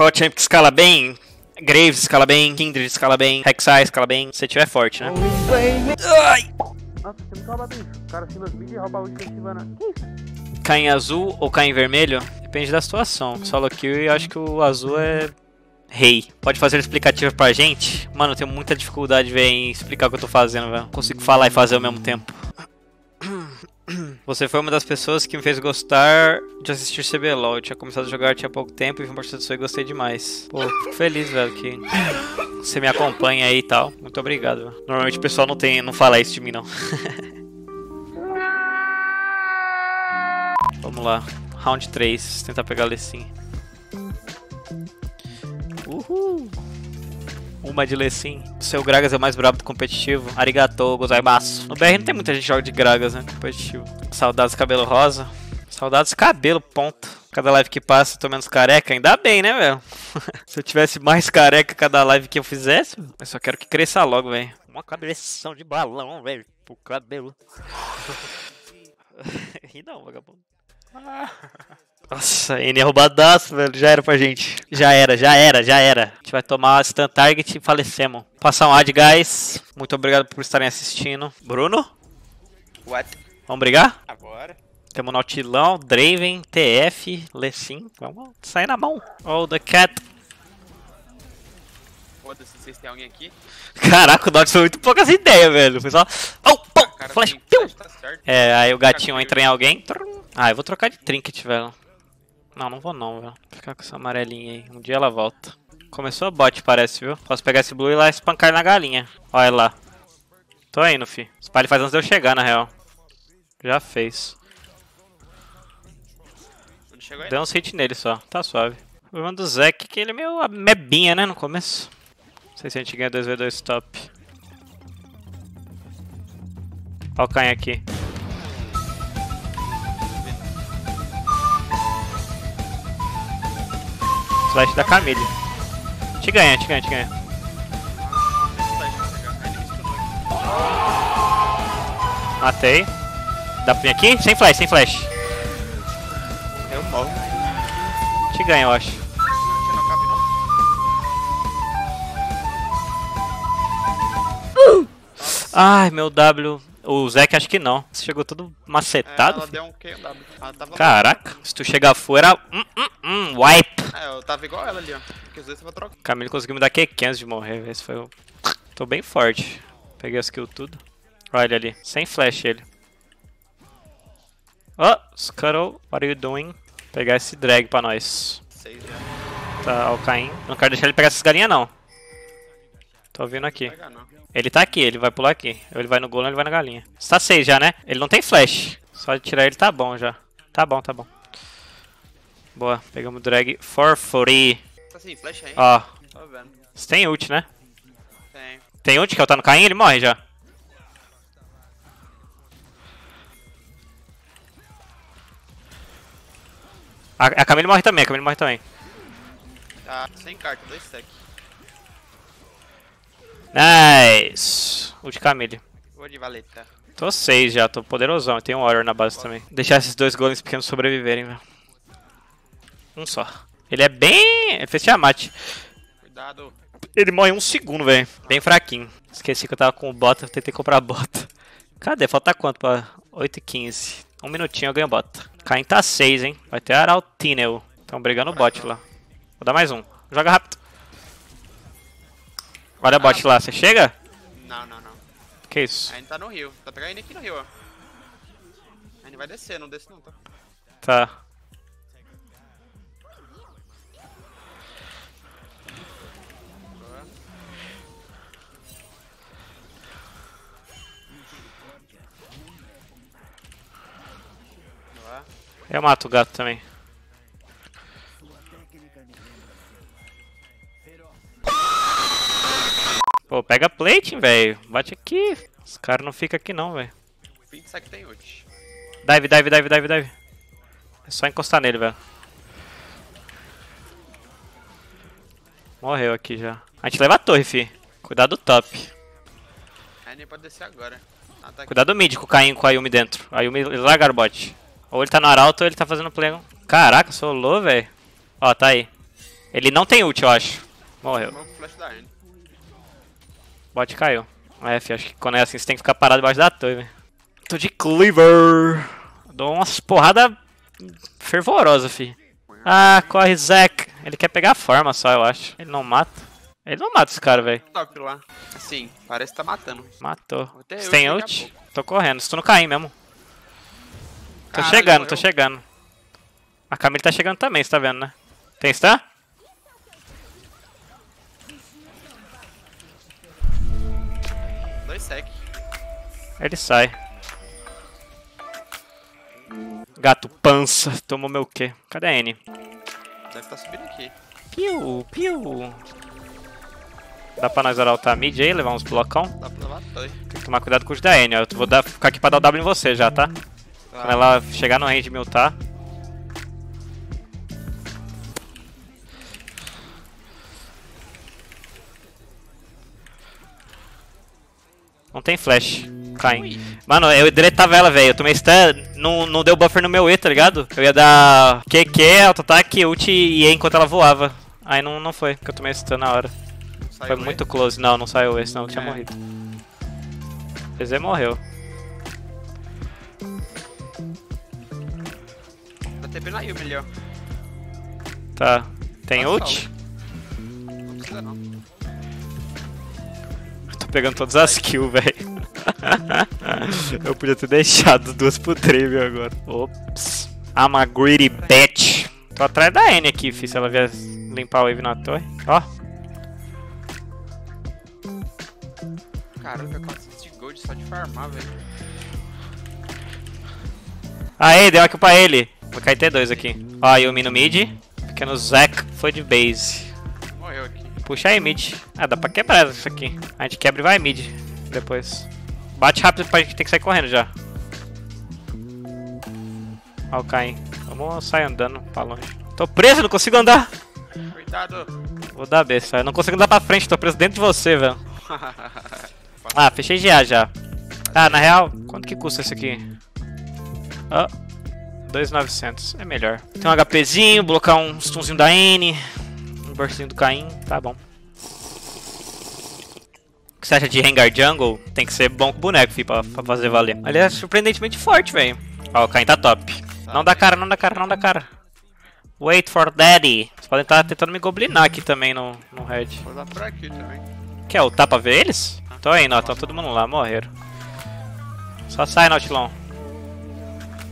qual champ que escala bem? Graves escala bem, Kindred escala bem, Rek'Sai escala bem, se tiver forte, né? Ai! Nossa, você não tá batendo isso. O cara se lasbiga e rouba a última estivana. Kayn azul ou Kayn vermelho? Depende da situação. Solo kill, eu acho que o azul é rei. Pode fazer um explicativo pra gente? Mano, eu tenho muita dificuldade véio, em explicar o que eu tô fazendo, velho. Não consigo falar e fazer ao mesmo tempo. Você foi uma das pessoas que me fez gostar de assistir CBLOL. Eu tinha começado a jogar há pouco tempo e vi uma participação e gostei demais. Pô, fico feliz, velho, que você me acompanha aí e tal. Muito obrigado, véio. Normalmente o pessoal não fala isso de mim, não. Vamos lá. Round 3. Tentar pegar a Lee Sin. Uhul! Uma de Lee Sin. Seu Gragas é o mais brabo do competitivo. Arigatou, gozaimasu. No BR não tem muita gente que joga de Gragas, né? Competitivo. Saudades cabelo rosa. Saudades cabelo, ponto. Cada live que passa, eu tô menos careca. Ainda bem, né, velho? Se eu tivesse mais careca cada live que eu fizesse, eu só quero que cresça logo, velho. Uma cabeção de balão, velho. Pro cabelo. Ri não, vagabundo. Nossa, Annie é roubadaço, velho. Já era pra gente. Já era. A gente vai tomar stun target e falecemos. Passar um ad, guys. Muito obrigado por estarem assistindo. Bruno? What? Vamos brigar? Agora. Temos Nautilão, Draven, TF, Lee Sin. Vamos sair na mão. Oh, the cat. Foda-se, vocês têm alguém aqui? Caraca, o Nautilão tem muito poucas ideias, velho. Foi só... Oh, pô, flash. Tá certo. É, aí o gatinho entra em alguém. Ah, eu vou trocar de trinket, velho. Não, não vou não, velho. Vou ficar com essa amarelinha aí. Um dia ela volta. Começou a bot, parece, viu? Posso pegar esse blue e lá espancar na galinha. Olha lá. Tô indo, fi. Spy faz antes de eu chegar, na real. Já fez. Deu uns hit nele só. Tá suave. O problema do Zac que ele é meio mebinha, né, no começo. Não sei se a gente ganha 2v2 top. Olha o Kayn aqui. Flash da Camille. Te ganha. Matei. Dá pra vir aqui? Sem flash. Eu morro. Te ganha, eu acho. Você não cabe, não? Ai, meu W. O Zac acho que não. Você chegou todo macetado. É, ela deu um Q, W. Ela tava... Caraca, se tu chegar full era. Wipe. É, eu tava igual ela ali, ó. Porque os dois tava trocando. Camille conseguiu me dar Q antes de morrer, velho. Esse foi o... Tô bem forte. Peguei as kills tudo. Olha ele ali. Sem flash ele. Oh, Scuttle, what are you doing? Pegar esse drag pra nós. Tá, o Kayn. Não quero deixar ele pegar essas galinhas, não. Tô vindo aqui. Ele tá aqui, ele vai pular aqui. Ele vai no golem, ele vai na galinha. Está 6 já, né? Ele não tem flash. Só de tirar ele tá bom já. Tá bom. Boa, pegamos o drag for free. Tá sem flash aí? Ó. Tô vendo. Você tem ult, né? Tem. Tem ult que eu tá no Kayn, ele morre já. A Camille morre também, Tá sem carta, 2 stack. Nice. Ult Camille. Vou de valeta. Tô 6 já, tô poderosão. Eu tenho um Warrior na base também. Deixar esses dois golems pequenos sobreviverem, velho. Um só. Ele é bem... Ele fez tiamate. Cuidado. Ele morre em 1 segundo, velho. Bem fraquinho. Esqueci que eu tava com o bota. Tentei comprar a bota. Cadê? Falta quanto pra... 8h15. 1 minutinho eu ganho bota. Kayn tá 6, hein. Vai ter Arautinel. Tão brigando o bot lá. Vou dar mais um. Joga rápido. Olha a bot lá. Você chega? Não. Que isso? Ainda tá no rio. Tá pegando aqui no rio, ó. Ainda vai descer. Não desce não, tá? Tá. Eu mato o gato também. Pô, pega a plate, velho. Bate aqui. Os caras não ficam aqui não, velho. Dive. É só encostar nele, velho. Morreu aqui já. A gente leva a torre, fi. Cuidado do top. A Annie pode descer agora. Ah, tá. Cuidado do mid com o Kayn com a Yumi dentro. A Yumi larga o bot. Ou ele tá no arauto ou ele tá fazendo play. Caraca, solou, velho. Ó, tá aí. Ele não tem ult, eu acho. Morreu. Bot caiu. É, filho, acho que quando é assim você tem que ficar parado debaixo da torre, velho. Tô de cleaver. Dou umas porradas fervorosas, fi. Ah, corre, Zac. Ele quer pegar a forma só, eu acho. Ele não mata. Ele não mata esse cara, velho. Top lá. Sim, parece que tá matando. Matou. Você tem ult? Tô correndo. Se tu não cair mesmo. Tô chegando, tô chegando. A Camille tá chegando também, você tá vendo, né? Tem stun? Dois sec. Ele sai. Gato pança. Tomou meu quê? Cadê a Annie? Deve tá subindo aqui. Piu, piu. Dá pra nós arautar a mid aí, levar uns blocão? Dá pra levar dois. Tem que tomar cuidado com os da Annie, ó. Eu vou ficar aqui pra dar o W em você já, tá? Claro. Quando ela chegar no range de miltar. Não tem flash, Kayn. Mano, eu dretava ela, velho. Eu tomei stun, não deu buffer no meu E, tá ligado? Eu ia dar QQ, auto-ataque, ult e E enquanto ela voava. Aí não foi, porque eu tomei stun na hora. Saiu foi muito close. Não saiu E, senão eu tinha morrido. PZ morreu. Dá TP na Yumi ali, ó. Tá. Tem ult? Não precisa não. Pegando todas as kills, velho. Eu podia ter deixado 2 pro Draven agora. Ops. I'm a greedy bitch. Tô atrás da Annie aqui, fi, se ela vier limpar o wave na torre. Ó. Caramba, 400 de gold só de farmar, velho. Aê, deu aqui pra ele. Vou cair T2 aqui. Ó, Yumi no mid. Pequeno Zac foi de base. Morreu aqui. Puxa aí mid. Ah, dá pra quebrar isso aqui. A gente quebra e vai mid depois. Bate rápido pra gente, tem que sair correndo já. Ó o Kayn. Vamos sair andando pra longe. Tô preso, não consigo andar. Cuidado. Vou dar B, só. Eu não consigo andar pra frente, tô preso dentro de você, velho. Ah, fechei GA já. Ah, na real, quanto que custa isso aqui? Ó, 2.900, é melhor. Tem um HPzinho, blocar um stunzinho da N. Burstzinho do Kayn, tá bom. O que você acha de Rengar Jungle? Tem que ser bom com o boneco, fi, pra fazer valer. Ele é surpreendentemente forte, velho. Ó, o Kayn tá top. Não dá cara, não dá cara, não dá cara. Wait for daddy. Vocês podem estar tentando me goblinar aqui também no red. Vou dar por aqui também. Quer ultar pra ver eles? Tô indo, ó, tá todo mundo lá, morreram. Só sai, Nautilão.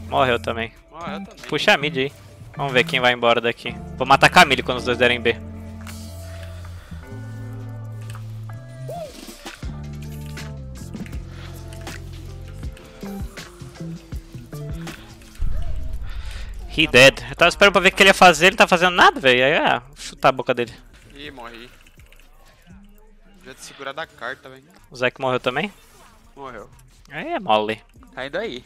Morreu também. Puxa a mid aí. Vamos ver quem vai embora daqui. Vou matar a Camille quando os dois derem B. He dead. Eu tava esperando pra ver o que ele ia fazer, ele não tá fazendo nada, velho. Aí é, vou chutar a boca dele. Ih, morri. Devia te segurar da carta, velho. O Zac morreu também? Morreu. Aí é mole. Tá indo aí.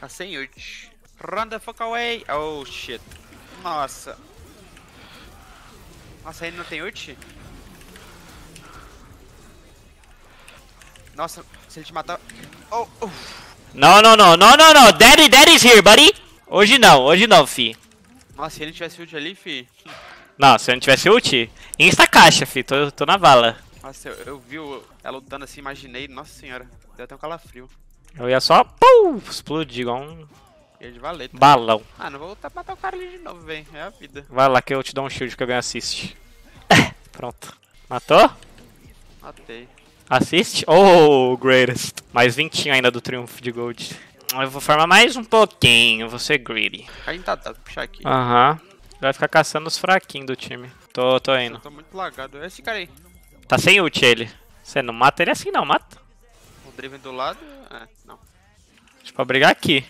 Tá sem ult. Run the fuck away. Oh shit. Nossa. Nossa, ele não tem ult? Nossa, se ele te matar. Oh, uff. Não. Daddy's here, buddy. Hoje não, fi. Nossa, se ele tivesse ult ali, fi. Não, se ele não tivesse ult, insta caixa, fi. Tô na vala. Nossa, eu vi ela lutando assim, imaginei. Nossa senhora, deu até um calafrio. Eu ia só, pum, explodir igual um balão. Ah, não vou voltar pra matar o cara ali de novo, velho. É a vida. Vai lá que eu te dou um shield que eu ganho assist. Pronto. Matou? Matei. Assiste? Oh, greatest. Mais 20 ainda do triunfo de gold. Eu vou farmar mais um pouquinho, vou ser greedy. Aí tá, vou puxar aqui. Aham. Vai ficar caçando os fraquinhos do time. Tô indo. Eu tô muito lagado. Olha esse cara aí. Tá sem ult ele. Você não mata ele assim não, mata. O Draven do lado? Ah, não. A gente pode brigar aqui.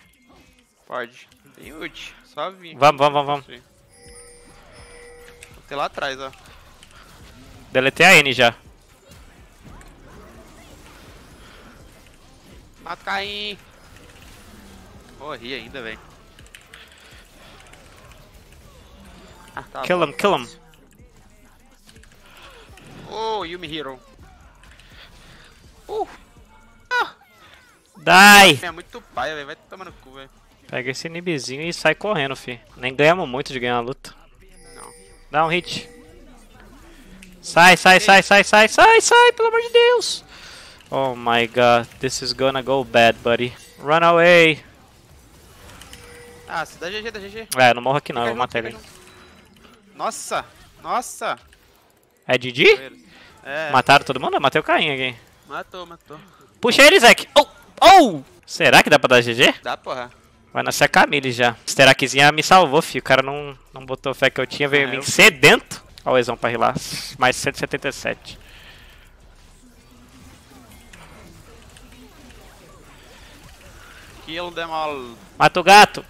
Pode. Tem ult. Só vim. Vamos. Vou ter lá atrás, ó. Deletei a N já. Mata Kayn! Morri ainda, velho. Ah, tá kill bom. Him, kill him! Oh, Yumi Hero! Die! Nossa, é muito paia, velho. Vai tomar no cu, velho. Pega esse nibzinho e sai correndo, fi. Nem ganhamos muito de ganhar a luta. Não. Dá um hit. Sai, sai, sai, sai, sai, sai, sai, pelo amor de Deus. Oh my god, this is gonna go bad, buddy. Run away. Ah, se dá GG, dá GG. É, não morro aqui não, eu vou matar ele. Nossa, nossa. É GG? É. Mataram todo mundo? Eu matei o Kayn aqui. Matou, matou. Puxa ele, Zac. Oh, oh. Será que dá pra dar GG? Dá, porra. Vai nascer a Camille já. Sterakzinha me salvou, fi. O cara não botou fé que eu tinha, veio me sedento. Olha o Ezão pra rilar. Mais 177. Kill them all. Mata o gato.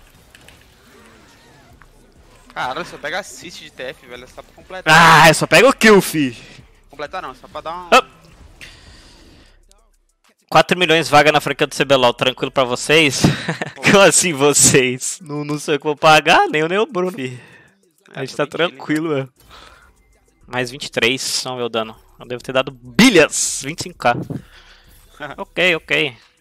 Caralho, só pega assist de TF, velho. É só pra completar. Ah, eu só pego o kill, fi. Completar não, só pra dar um... Oh. 4 milhões vaga na franquia do CBLOL, tranquilo pra vocês? Como assim vocês? Não sei o que vou pagar, nem eu nem o Bruno. A gente tá tranquilo, velho. Mais 23, não meu dano. Eu devo ter dado bilhas, 25k. Ok, ok.